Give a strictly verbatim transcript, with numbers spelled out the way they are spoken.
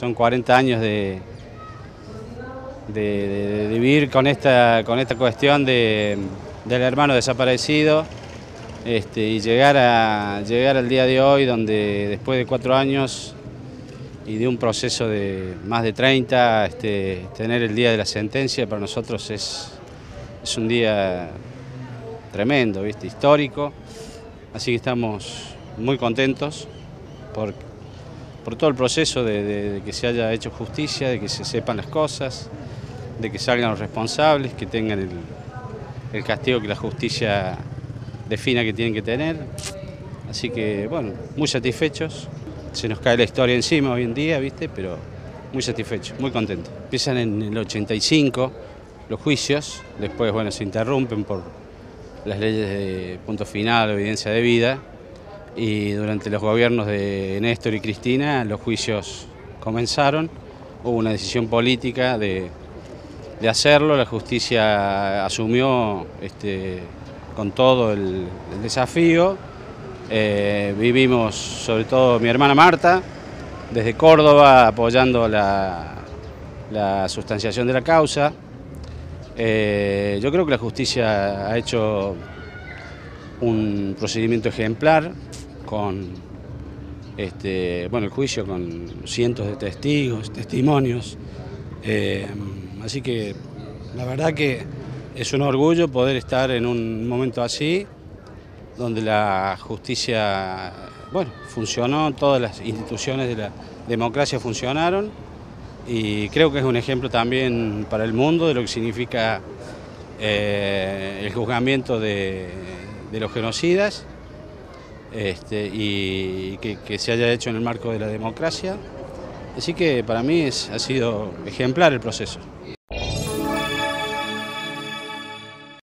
Son cuarenta años de, de, de vivir con esta, con esta cuestión de, del hermano desaparecido este, y llegar, a, llegar al día de hoy donde después de cuatro años y de un proceso de más de treinta, este, tener el día de la sentencia para nosotros es, es un día tremendo, ¿viste? Histórico, así que estamos muy contentos por, por todo el proceso de, de, de que se haya hecho justicia, de que se sepan las cosas, de que salgan los responsables, que tengan el, el castigo que la justicia defina que tienen que tener. Así que, bueno, muy satisfechos. Se nos cae la historia encima hoy en día, ¿viste? Pero muy satisfechos, muy contentos. Empiezan en el ochenta y cinco los juicios, después, bueno, se interrumpen por las leyes de punto final, evidencia de vida, y durante los gobiernos de Néstor y Cristina los juicios comenzaron, hubo una decisión política de, de hacerlo, la justicia asumió este, con todo el, el desafío, eh, vivimos sobre todo mi hermana Marta desde Córdoba apoyando la, la sustanciación de la causa. Eh, yo creo que la justicia ha hecho un procedimiento ejemplar con este, bueno, el juicio con cientos de testigos, testimonios. Eh, así que la verdad que es un orgullo poder estar en un momento así, donde la justicia, bueno, funcionó, todas las instituciones de la democracia funcionaron. Y creo que es un ejemplo también para el mundo de lo que significa eh, el juzgamiento de, de los genocidas este, y que, que se haya hecho en el marco de la democracia. Así que para mí es, ha sido ejemplar el proceso.